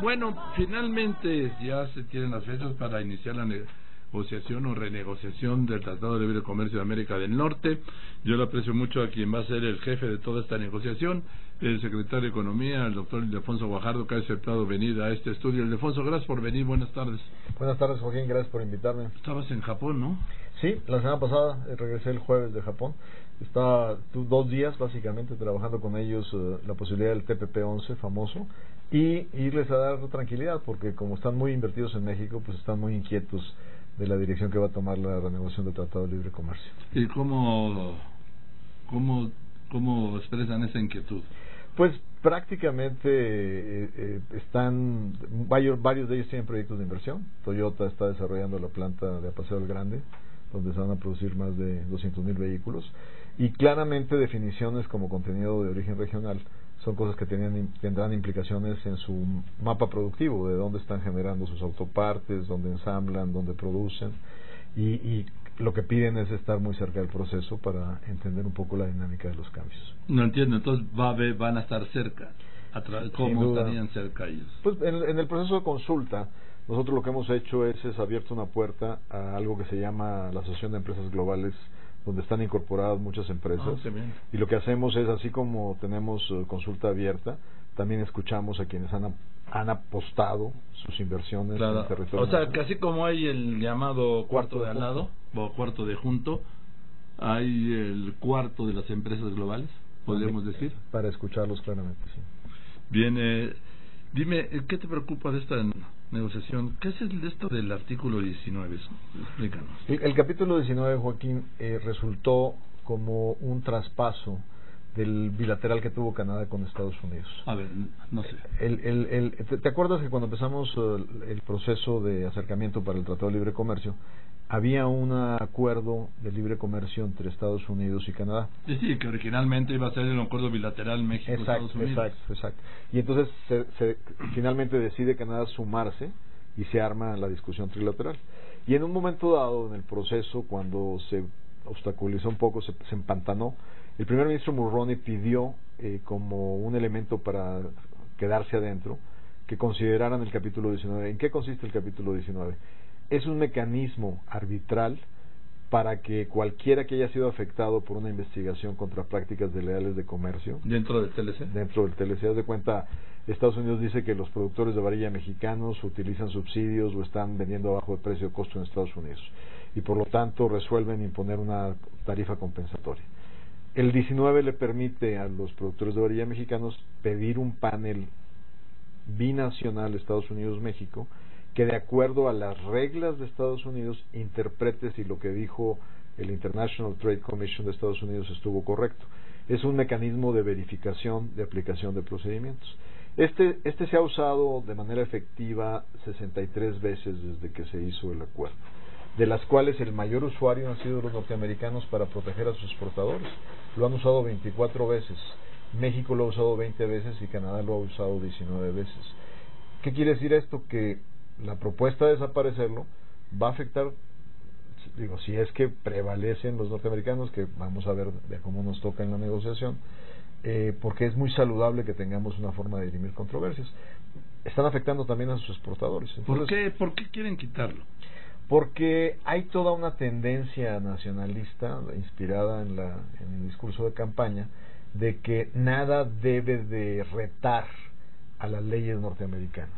Bueno, finalmente ya se tienen las fechas para iniciar la negociación o renegociación del Tratado de Libre Comercio de América del Norte. Yo le aprecio mucho a quien va a ser el jefe de toda esta negociación, el secretario de Economía, el doctor Ildefonso Guajardo, que ha aceptado venir a este estudio. Ildefonso, gracias por venir, buenas tardes. Buenas tardes, Joaquín, gracias por invitarme. Estabas en Japón, ¿no? Sí, la semana pasada, regresé el jueves de Japón. Estaba 2 días básicamente trabajando con ellos la posibilidad del TPP-11 famoso, y irles a dar tranquilidad, porque como están muy invertidos en México, pues están muy inquietos de la dirección que va a tomar la renegociación del Tratado de Libre Comercio. ¿Y cómo expresan esa inquietud? Pues prácticamente están, varios de ellos tienen proyectos de inversión. Toyota está desarrollando la planta de Apaseo el Grande, donde se van a producir más de 200,000 vehículos, y claramente definiciones como contenido de origen regional son cosas que tendrán implicaciones en su mapa productivo, de dónde están generando sus autopartes, dónde ensamblan, dónde producen, y lo que piden es estar muy cerca del proceso para entender un poco la dinámica de los cambios. No entiendo, entonces van a estar cerca. ¿Cómo estarían cerca ellos? Pues en el proceso de consulta, nosotros lo que hemos hecho es abierto una puerta a algo que se llama la Asociación de Empresas Globales, donde están incorporadas muchas empresas, y lo que hacemos es, así como tenemos consulta abierta, también escuchamos a quienes han apostado sus inversiones, claro, en el territorio nacional. Casi como hay el llamado cuarto de al lado o cuarto de junto, hay el cuarto de las empresas globales, podríamos decir, para escucharlos claramente. Sí. Bien, dime, ¿qué te preocupa de esta negociación? ¿Qué es esto del artículo 19? Explícanos. El capítulo 19, Joaquín, resultó como un traspaso del bilateral que tuvo Canadá con Estados Unidos. A ver, no sé. ¿Te acuerdas que cuando empezamos el proceso de acercamiento para el Tratado de Libre Comercio, había un acuerdo de libre comercio entre Estados Unidos y Canadá? Sí, que originalmente iba a ser un acuerdo bilateral México-Estados Unidos. Exacto. Y entonces finalmente decide Canadá sumarse y se arma la discusión trilateral. Y en un momento dado, en el proceso, cuando se obstaculizó un poco, se empantanó, el primer ministro Mulroney pidió como un elemento para quedarse adentro, que consideraran el capítulo 19. ¿En qué consiste el capítulo 19? Es un mecanismo arbitral para que cualquiera que haya sido afectado por una investigación contra prácticas desleales de comercio dentro del TLC, haz de cuenta, Estados Unidos dice que los productores de varilla mexicanos utilizan subsidios o están vendiendo abajo de precio de costo en Estados Unidos, y por lo tanto resuelven imponer una tarifa compensatoria. El 19 le permite a los productores de varilla mexicanos pedir un panel binacional Estados Unidos-México que, de acuerdo a las reglas de Estados Unidos, interprete si lo que dijo el International Trade Commission de Estados Unidos estuvo correcto. Es un mecanismo de verificación de aplicación de procedimientos. Este se ha usado de manera efectiva 63 veces desde que se hizo el acuerdo, de las cuales el mayor usuario han sido los norteamericanos para proteger a sus exportadores. Lo han usado 24 veces, México lo ha usado 20 veces y Canadá lo ha usado 19 veces. ¿Qué quiere decir esto? Que la propuesta de desaparecerlo va a afectar, digo, si es que prevalecen los norteamericanos, que vamos a ver de cómo nos toca en la negociación, porque es muy saludable que tengamos una forma de dirimir controversias. Están afectando también a sus exportadores. Entonces, ¿Por qué quieren quitarlo? Porque hay toda una tendencia nacionalista inspirada en el discurso de campaña de que nada debe de retar a las leyes norteamericanas.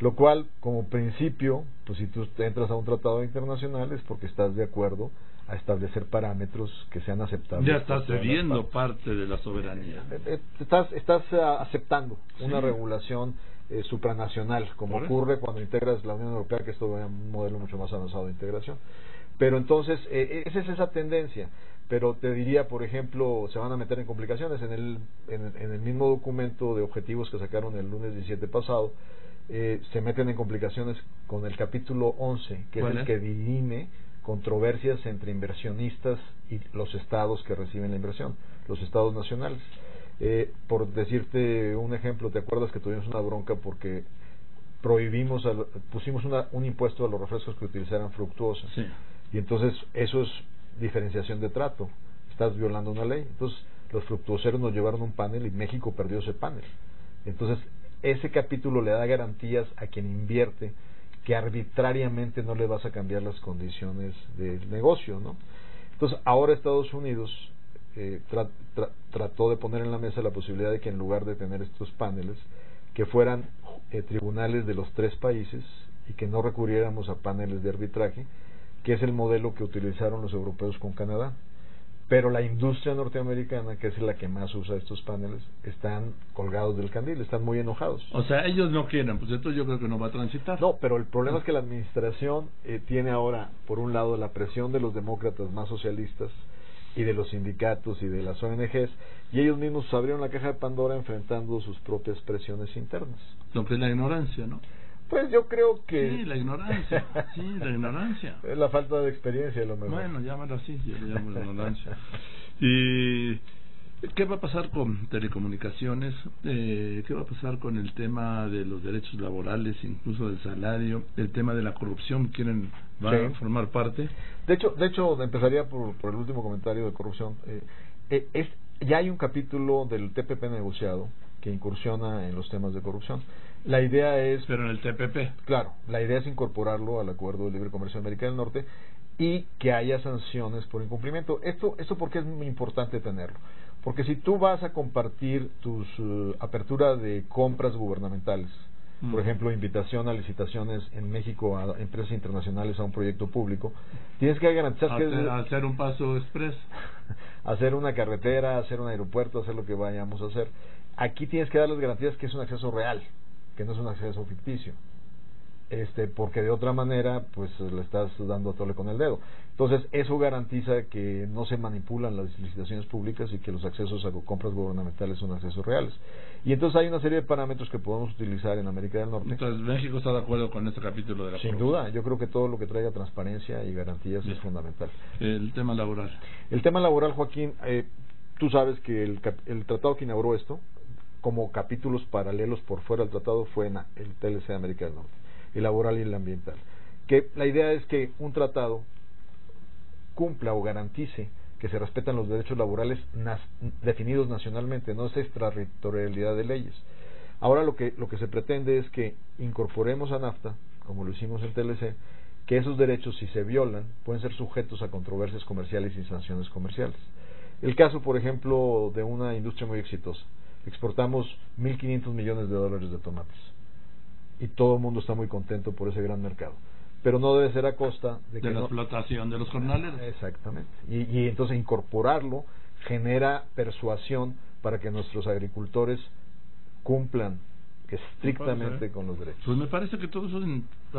Lo cual, como principio, pues si tú entras a un tratado internacional es porque estás de acuerdo a establecer parámetros que sean aceptables. Ya estás cediendo parte de la soberanía. Estás aceptando una regulación supranacional, como ocurre cuando integras la Unión Europea, que es todavía un modelo mucho más avanzado de integración. Pero entonces, esa es esa tendencia. Pero te diría, por ejemplo, se van a meter en complicaciones. En el mismo documento de objetivos que sacaron el lunes 17 pasado, se meten en complicaciones con el capítulo 11, que es el que dirime controversias entre inversionistas y los estados que reciben la inversión, los estados nacionales. Por decirte un ejemplo, ¿te acuerdas que tuvimos una bronca porque pusimos un impuesto a los refrescos que utilizaran fructuosa? Sí. Y entonces eso es diferenciación de trato, estás violando una ley. Entonces los fructuoseros nos llevaron un panel y México perdió ese panel. Entonces ese capítulo le da garantías a quien invierte que arbitrariamente no le vas a cambiar las condiciones del negocio, ¿no? Entonces, ahora Estados Unidos trató de poner en la mesa la posibilidad de que en lugar de tener estos paneles, que fueran tribunales de los tres países y que no recurriéramos a paneles de arbitraje, que es el modelo que utilizaron los europeos con Canadá. Pero la industria norteamericana, que es la que más usa estos paneles, están colgados del candil, están muy enojados. O sea, ellos no quieren, pues esto yo creo que no va a transitar. No, pero el problema es que la administración tiene ahora, por un lado, la presión de los demócratas más socialistas y de los sindicatos y de las ONGs, y ellos mismos abrieron la caja de Pandora enfrentando sus propias presiones internas. No, pues la ignorancia, ¿no? Pues yo creo que... Sí, la ignorancia. Es la falta de experiencia, a lo mejor. Bueno, llámalo así, yo le llamo la ignorancia. ¿Y qué va a pasar con telecomunicaciones? ¿Qué va a pasar con el tema de los derechos laborales, incluso del salario? ¿El tema de la corrupción quieren a formar parte? De hecho empezaría por el último comentario de corrupción. Ya hay un capítulo del TPP negociado que incursiona en los temas de corrupción. La idea es... Pero en el TPP. Claro, la idea es incorporarlo al Acuerdo de Libre Comercio de América del Norte y que haya sanciones por incumplimiento. Esto porque es muy importante tenerlo. Porque si tú vas a compartir tus apertura de compras gubernamentales, por ejemplo, invitación a licitaciones en México a empresas internacionales a un proyecto público, tienes que garantizar que... Hacer un paso express. Hacer una carretera, hacer un aeropuerto, hacer lo que vayamos a hacer. Aquí tienes que dar las garantías que es un acceso real, que no es un acceso ficticio, porque de otra manera pues le estás dando a tole con el dedo. Entonces eso garantiza que no se manipulan las licitaciones públicas y que los accesos a compras gubernamentales son accesos reales. Y entonces hay una serie de parámetros que podemos utilizar en América del Norte. Entonces México está de acuerdo con este capítulo de la Sin duda, yo creo que todo lo que traiga transparencia y garantías es fundamental. El tema laboral. El tema laboral, Joaquín, tú sabes que el tratado que inauguró esto como capítulos paralelos por fuera del tratado fue en el TLC de América del Norte, el laboral y el ambiental, que la idea es que un tratado cumpla o garantice que se respetan los derechos laborales definidos nacionalmente, no es extraterritorialidad de leyes. Ahora lo que se pretende es que incorporemos a NAFTA, como lo hicimos en TLC, que esos derechos, si se violan, pueden ser sujetos a controversias comerciales y sanciones comerciales. El caso, por ejemplo, de una industria muy exitosa. Exportamos 1.500 millones de dólares de tomates y todo el mundo está muy contento por ese gran mercado, pero no debe ser a costa de la explotación de los jornaleros. Exactamente. Y entonces incorporarlo genera persuasión para que nuestros agricultores cumplan estrictamente con los derechos. Pues me parece que todo eso,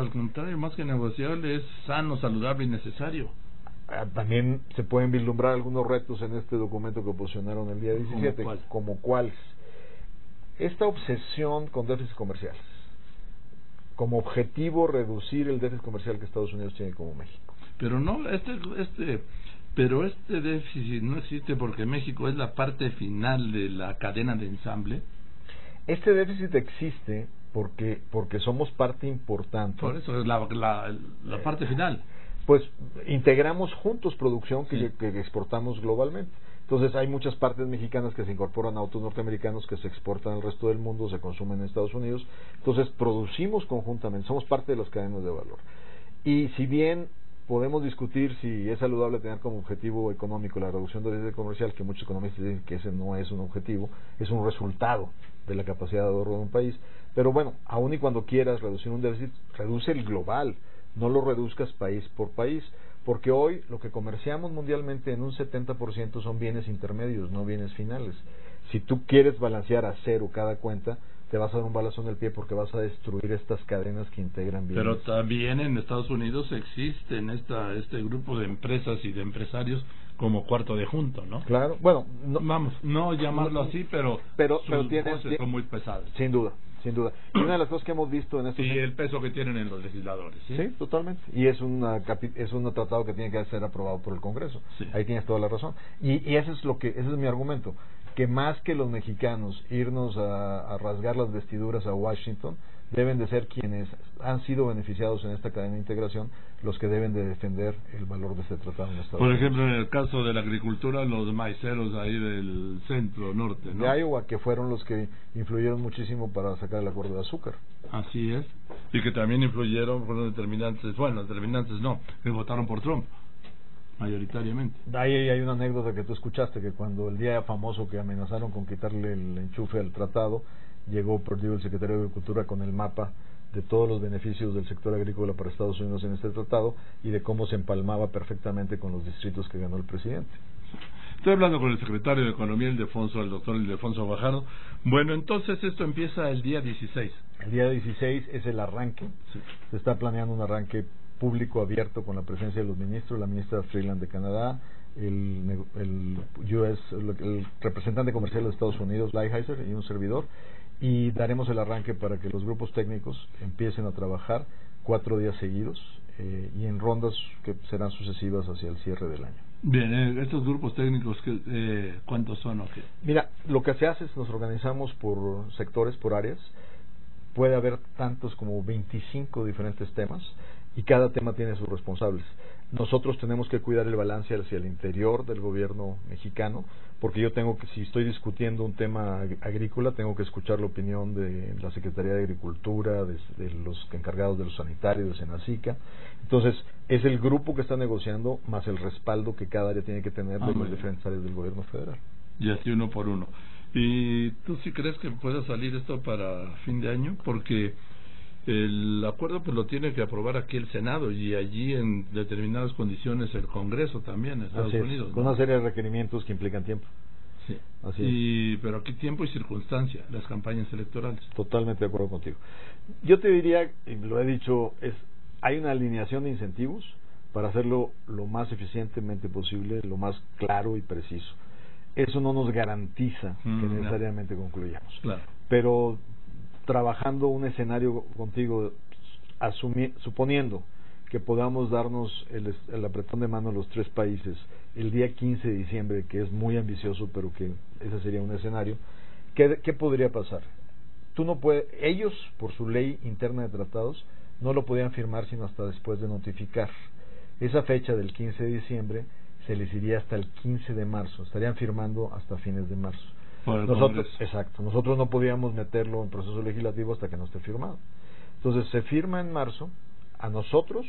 al contrario, más que negociable, es sano, saludable y necesario. También se pueden vislumbrar algunos retos en este documento que oposicionaron el día 17, como cuáles esta obsesión con déficits comerciales, como objetivo reducir el déficit comercial que Estados Unidos tiene como México. Pero no, este déficit no existe porque México es la parte final de la cadena de ensamble. Este déficit existe porque somos parte importante. Por eso es la parte final. Pues integramos juntos producción que exportamos globalmente. Entonces hay muchas partes mexicanas que se incorporan a autos norteamericanos que se exportan al resto del mundo, se consumen en Estados Unidos. Entonces producimos conjuntamente, somos parte de las cadenas de valor. Y si bien podemos discutir si es saludable tener como objetivo económico la reducción del déficit comercial, que muchos economistas dicen que ese no es un objetivo, es un resultado de la capacidad de ahorro de un país. Pero bueno, aun y cuando quieras reducir un déficit, reduce el global. No lo reduzcas país por país, porque hoy lo que comerciamos mundialmente en un 70% son bienes intermedios, no bienes finales. Si tú quieres balancear a cero cada cuenta, te vas a dar un balazo en el pie porque vas a destruir estas cadenas que integran bienes. Pero también en Estados Unidos existen este grupo de empresas y de empresarios como cuarto de junto, ¿no? Claro, bueno, no, vamos, no llamarlo así, pero sus voces son muy pesadas. Sin duda. Y una de las cosas que hemos visto en estos... Y el peso que tienen en los legisladores. Sí, totalmente. Y es un tratado que tiene que ser aprobado por el Congreso. Sí. Ahí tienes toda la razón. Y ese es mi argumento. que más que los mexicanos irnos a rasgar las vestiduras a Washington, deben de ser quienes han sido beneficiados en esta cadena de integración los que deben de defender el valor de este tratado en Estados Unidos. Por ejemplo, en el caso de la agricultura, los maiceros ahí del centro norte, ¿no?, de Iowa, que fueron los que influyeron muchísimo para sacar el acuerdo de azúcar. Así es, y que también influyeron, fueron determinantes, bueno, determinantes no, que votaron por Trump mayoritariamente. De ahí hay una anécdota que tú escuchaste, que cuando el día famoso que amenazaron con quitarle el enchufe al tratado, llegó Perdue, el secretario de Agricultura, con el mapa de todos los beneficios del sector agrícola para Estados Unidos en este tratado y de cómo se empalmaba perfectamente con los distritos que ganó el presidente. Estoy hablando con el secretario de Economía, el doctor Ildefonso Guajardo. Bueno, entonces esto empieza el día 16. El día 16 es el arranque. Sí. Se está planeando un arranque público abierto con la presencia de los ministros, la ministra Freeland de Canadá, el representante comercial de Estados Unidos, Lighthizer, y un servidor. Y daremos el arranque para que los grupos técnicos empiecen a trabajar 4 días seguidos y en rondas que serán sucesivas hacia el cierre del año. Bien, estos grupos técnicos, ¿cuántos son o qué? Mira, lo que se hace es nos organizamos por sectores, por áreas. Puede haber tantos como 25 diferentes temas y cada tema tiene sus responsables. Nosotros tenemos que cuidar el balance hacia el interior del gobierno mexicano, porque yo tengo que, si estoy discutiendo un tema agrícola, tengo que escuchar la opinión de la Secretaría de Agricultura, de los encargados de los sanitarios, de SENASICA. Entonces, es el grupo que está negociando, más el respaldo que cada área tiene que tener de las diferentes áreas del gobierno federal. Y así uno por uno. ¿Y tú sí crees que pueda salir esto para fin de año? Porque el acuerdo pues lo tiene que aprobar aquí el Senado y allí en determinadas condiciones el Congreso también en Estados Unidos, ¿no?, con una serie de requerimientos que implican tiempo. Sí. Así es. Pero aquí tiempo y circunstancia, las campañas electorales. Totalmente de acuerdo contigo. Yo te diría, y lo he dicho, hay una alineación de incentivos para hacerlo lo más eficientemente posible, lo más claro y preciso. Eso no nos garantiza que necesariamente concluyamos. Claro. Pero trabajando un escenario contigo, suponiendo que podamos darnos el apretón de mano a los 3 países el día 15 de diciembre, que es muy ambicioso, pero que ese sería un escenario, ¿qué podría pasar? Ellos, por su ley interna de tratados, no lo podían firmar sino hasta después de notificar. Esa fecha del 15 de diciembre se les iría hasta el 15 de marzo, estarían firmando hasta fines de marzo. Nosotros no podíamos meterlo en proceso legislativo hasta que no esté firmado. Entonces se firma en marzo. A nosotros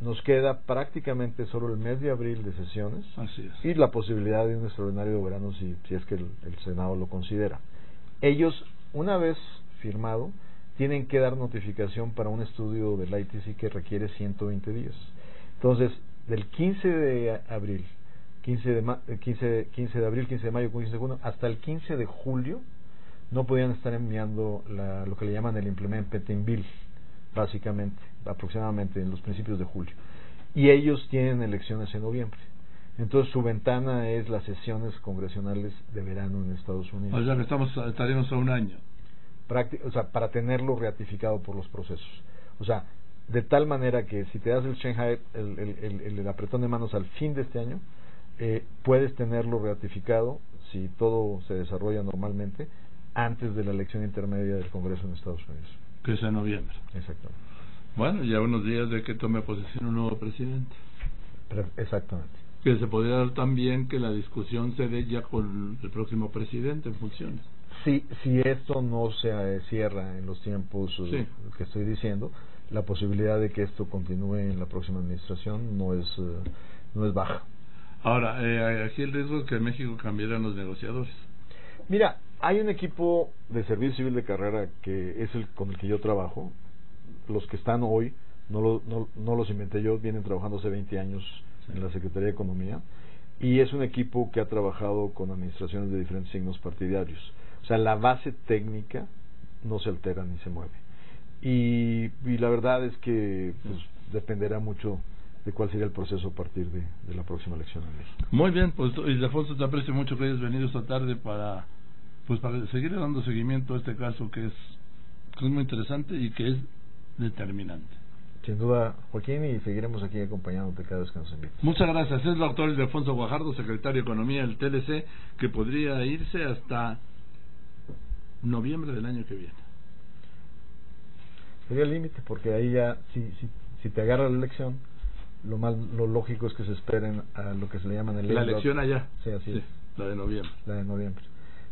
nos queda prácticamente solo el mes de abril de sesiones. Así es. Y la posibilidad de un extraordinario verano si es que el Senado lo considera. Ellos, una vez firmado, tienen que dar notificación para un estudio del ITC que requiere 120 días. Entonces, del 15 de mayo, 15 de junio, hasta el 15 de julio no podían estar enviando lo que le llaman el Implementing Bill, básicamente, aproximadamente en los principios de julio. Y ellos tienen elecciones en noviembre. Entonces su ventana es las sesiones congresionales de verano en Estados Unidos. O sea que estaremos a un año. Para tenerlo ratificado por los procesos. O sea, de tal manera que si te das el apretón de manos al fin de este año, puedes tenerlo ratificado, si todo se desarrolla normalmente, antes de la elección intermedia del Congreso en Estados Unidos, que es en noviembre. Exactamente. Bueno, ya unos días de que tome posesión un nuevo presidente. Exactamente. Que se podría dar también que la discusión se dé ya con el próximo presidente en funciones. Sí, si esto no se cierra en los tiempos que estoy diciendo, la posibilidad de que esto continúe en la próxima administración no es baja. Ahora, aquí el riesgo es que en México cambiaran los negociadores. Mira, hay un equipo de servicio civil de carrera que es con el que yo trabajo. Los que están hoy, no los inventé yo, vienen trabajando hace 20 años en la Secretaría de Economía. Y es un equipo que ha trabajado con administraciones de diferentes signos partidarios. O sea, la base técnica no se altera ni se mueve. Y la verdad es que dependerá mucho de cuál sería el proceso a partir de la próxima elección en México. Muy bien, pues Ildefonso, te aprecio mucho que hayas venido esta tarde para seguir dando seguimiento a este caso que es muy interesante y que es determinante. Sin duda, Joaquín, y seguiremos aquí acompañándote cada vez que nos invites. Muchas gracias. Es el doctor Ildefonso Guajardo, secretario de Economía del TLC, que podría irse hasta noviembre del año que viene. Sería el límite, porque ahí ya, si te agarra la elección, lo lógico es que se esperen a lo que se le llaman el... La elección allá. Sí, así sí, es. La de noviembre. La de noviembre.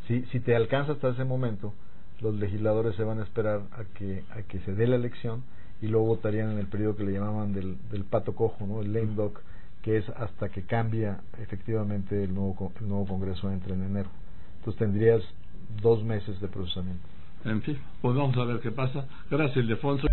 Si te alcanza hasta ese momento, los legisladores se van a esperar a que se dé la elección, y luego votarían en el periodo que le llamaban del pato cojo, ¿no? El lame duck, que es hasta que cambia efectivamente el nuevo Congreso, entra en enero. Entonces tendrías 2 meses de procesamiento. En fin, pues vamos a ver qué pasa. Gracias, Ildefonso.